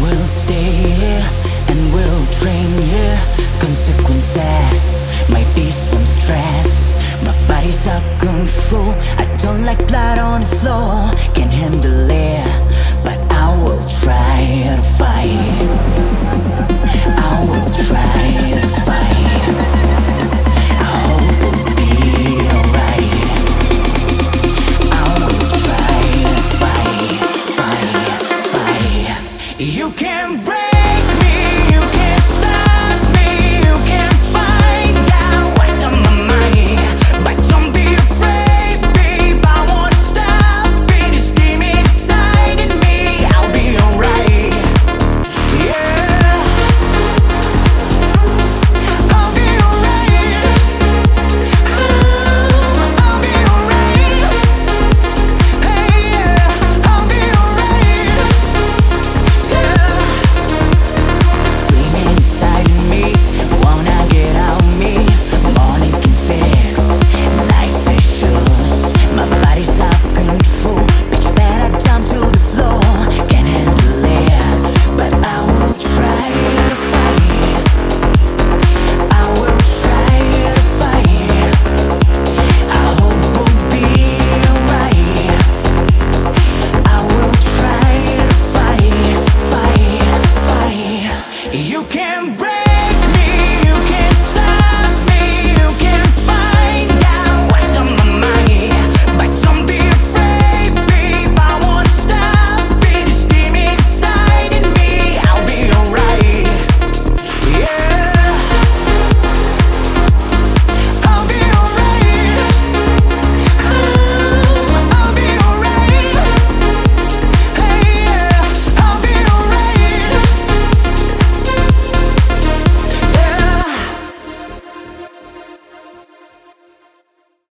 We'll stay here and we'll train here. Consequences might be some stress. My body's out of control. I don't like blood on the floor.